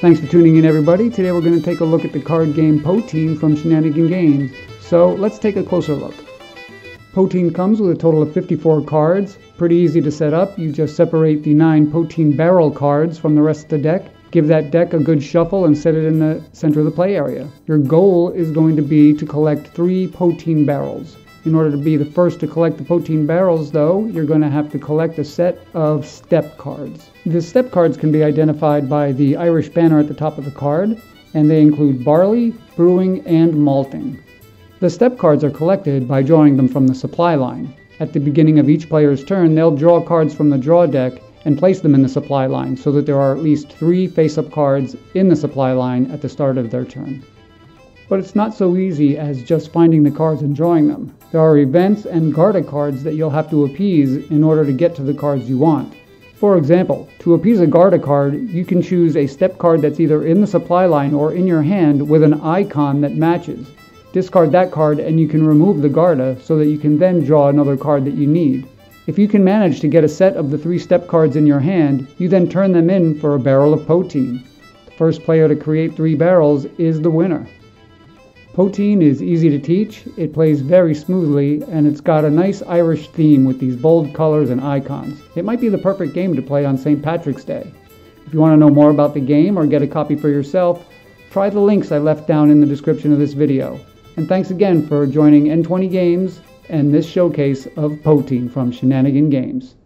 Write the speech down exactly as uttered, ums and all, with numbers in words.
Thanks for tuning in, everybody. Today we're going to take a look at the card game Poteen from Shenanigan Games. So let's take a closer look. Poteen comes with a total of fifty-four cards. Pretty easy to set up. You just separate the nine Poteen Barrel cards from the rest of the deck. Give that deck a good shuffle and set it in the center of the play area. Your goal is going to be to collect three Poteen Barrels. In order to be the first to collect the Poteen Barrels, though, you're going to have to collect a set of step cards. The step cards can be identified by the Irish banner at the top of the card, and they include barley, brewing, and malting. The step cards are collected by drawing them from the supply line. At the beginning of each player's turn, they'll draw cards from the draw deck and place them in the supply line so that there are at least three face-up cards in the supply line at the start of their turn. But it's not so easy as just finding the cards and drawing them. There are events and Garda cards that you'll have to appease in order to get to the cards you want. For example, to appease a Garda card, you can choose a step card that's either in the supply line or in your hand with an icon that matches. Discard that card and you can remove the Garda so that you can then draw another card that you need. If you can manage to get a set of the three step cards in your hand, you then turn them in for a barrel of Poteen. The first player to create three barrels is the winner. Poteen is easy to teach, it plays very smoothly, and it's got a nice Irish theme with these bold colors and icons. It might be the perfect game to play on Saint Patrick's Day. If you want to know more about the game or get a copy for yourself, try the links I left down in the description of this video. And thanks again for joining N twenty Games and this showcase of Poteen from Shenanigan Games.